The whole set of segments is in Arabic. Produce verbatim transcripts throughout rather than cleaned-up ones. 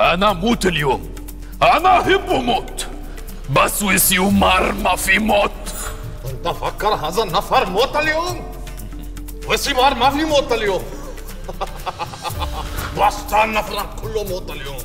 انا اموت اليوم، انا احب موت، بس وسيو مار ما في موت. انت فكر هذا النفر موت اليوم؟ وسيو مار ما في موت اليوم. وسطا النفر كله موت اليوم.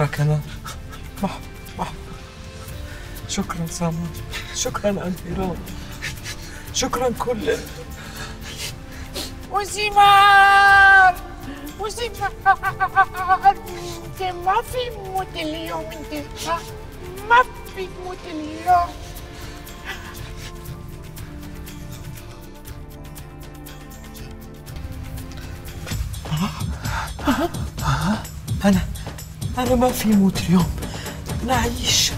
ركنا محب محب. شكرا سامان، شكرا انفراد، شكرا كل وسيمار. وسيمار انت ما في موت اليوم، انت ما في موت اليوم. انا أنا ما في موت اليوم، نعيش.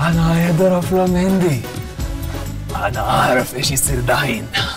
أنا هيدر أفلام هندي، أنا أعرف إيش يصير دحين.